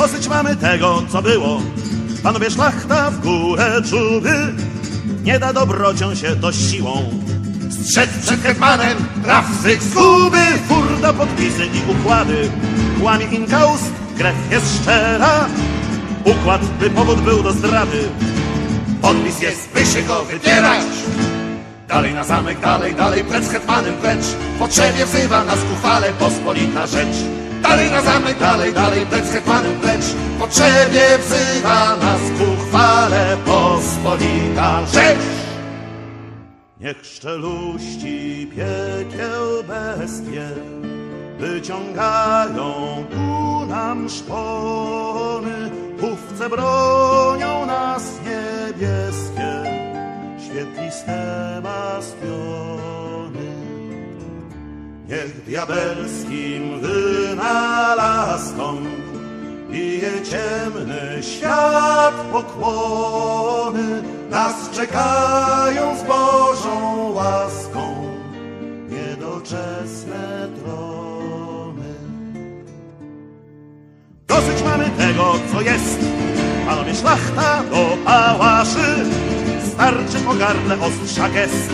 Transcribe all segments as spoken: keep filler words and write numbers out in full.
Dosyć mamy tego, co było. Panowie szlachta w górę czuby. Nie da dobrocią się to siłą. Strzec przed hetmanem prawcy zguby. Furda podpisy i układy. Kłamie inkaust, krew jest szczera. Układ, by powód był do zdrady. Podpis jest, by się go wypierać. Dalej na zamek, dalej, dalej, precz hetmanem, precz. Potrzebie wzywa nas ku chwale pospolita rzecz. Dalej na zamek, dalej, dalej, precz hetmanem, precz. Potrzebie wzywa nas ku chwale pospolita rzecz. Niech szczeluści piekieł bestie wyciągają ku nam szpony. Łówce bronią nas niebieskie, świetliste bastiony. Niech diabelskim wynalazkom bije ciemny świat pokłony. Nas czekają z Bożą łaską niedoczesne trony. Dosyć mamy tego, co jest. Panowie szlachta do pałaszy. Starczy po gardle ostrza gest.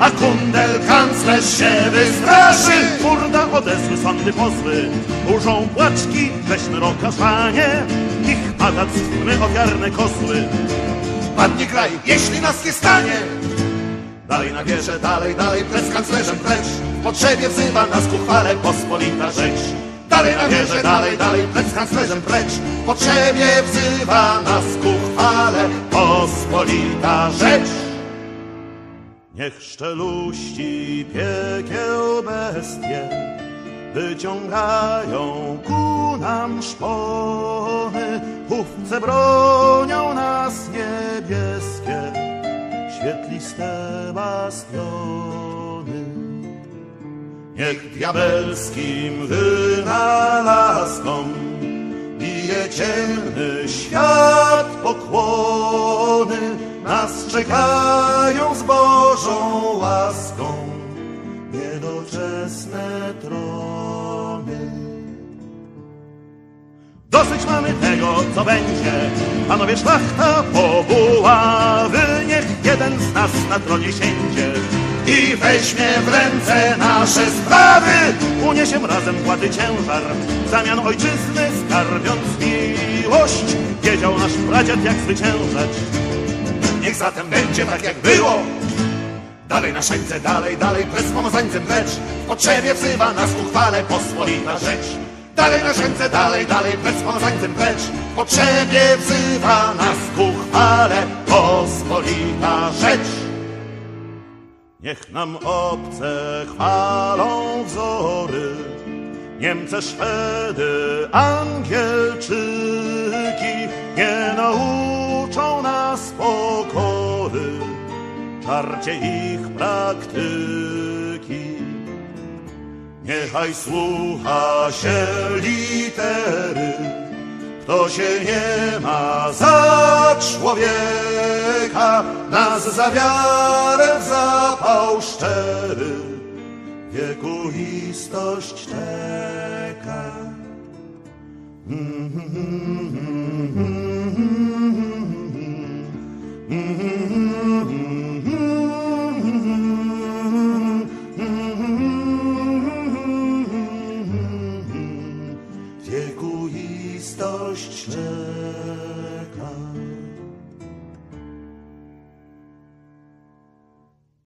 A kundel kanclerz się wystraszy. Furda odezły, sądy pozwy. Burzą płaczki, weźmy rokoszanie. Ich patactw, my ofiarne kozły. Padnie kraj, jeśli nas nie stanie. Dalej na wieżę, dalej, dalej, precz kanclerzem, precz. W potrzebie wzywa nas ku chwale pospolita rzecz. Dalej na wieżę, dalej, dalej, precz kanclerzem, precz. W potrzebie wzywa nas ku chwale pospolita rzecz. Niech szczeluści piekieł bestie wyciągają ku nam szpony. Łówce bronią nas niebieskie, świetliste bastiony. Niech diabelskim wynalazkom bije ciemny świat pokłony. Nas czekają z Bożą łaską niedoczesne trony. Dosyć mamy tego, co będzie. Panowie szlachta po buławy. Niech jeden z nas na tronie siędzie i weźmie w ręce nasze sprawy. Uniesiem razem władzy ciężar, w zamian ojczyzny skarbiąc miłość. Wiedział nasz pradziad, jak zwyciężać. Niech zatem będzie tak, jak było. Dalej na szańce, dalej, dalej, precz pomozańcem, precz. W potrzebie wzywa nas ku chwale pospolita rzecz. Dalej na szańce, dalej, dalej, precz pomozańcem, precz. W potrzebie wzywa nas ku chwale pospolita rzecz. Niech nam obce chwalą wzory, Niemcy, Szwedy, Angielczyki. Nie nauczą nas pokory, czarcie ich praktyki. Niechaj słucha się litery, kto się nie ma za człowieka. Nas za wiarę w zapał szczery wiekuistość czeka. Wiekuistość czeka.